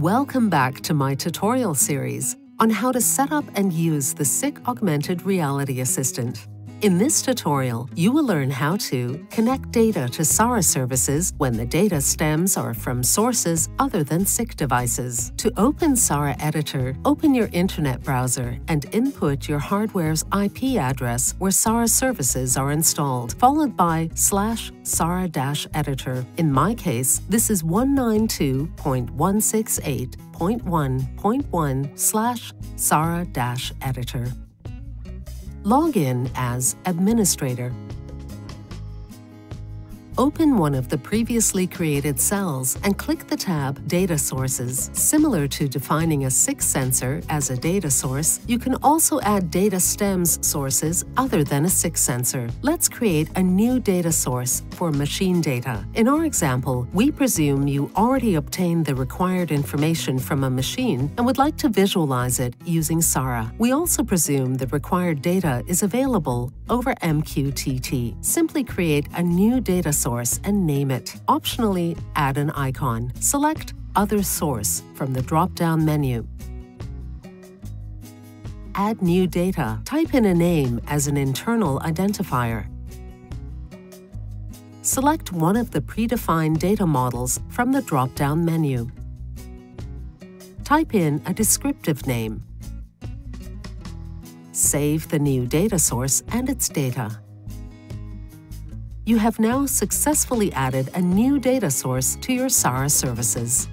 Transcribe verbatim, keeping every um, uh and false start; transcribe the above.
Welcome back to my tutorial series on how to set up and use the SICK Augmented Reality Assistant. In this tutorial, you will learn how to connect data to SARA services when the data stems are from sources other than SICK devices. To open SARA-Editor, open your internet browser and input your hardware's I P address where SARA services are installed, followed by slash SARA-Editor. In my case, this is one ninety-two dot one sixty-eight dot one dot one slash SARA-Editor. Log in as administrator. Open one of the previously created cells and click the tab Data Sources. Similar to defining a SICK sensor as a data source, you can also add data stems sources other than a SICK sensor. Let's create a new data source for machine data. In our example, we presume you already obtained the required information from a machine and would like to visualize it using SARA. We also presume the required data is available over M Q T T. Simply create a new data source and name it. Optionally, add an icon. Select Other Source from the drop-down menu. Add new data. Type in a name as an internal identifier. Select one of the predefined data models from the drop-down menu. Type in a descriptive name. Save the new data source and its data. You have now successfully added a new data source to your SARA services.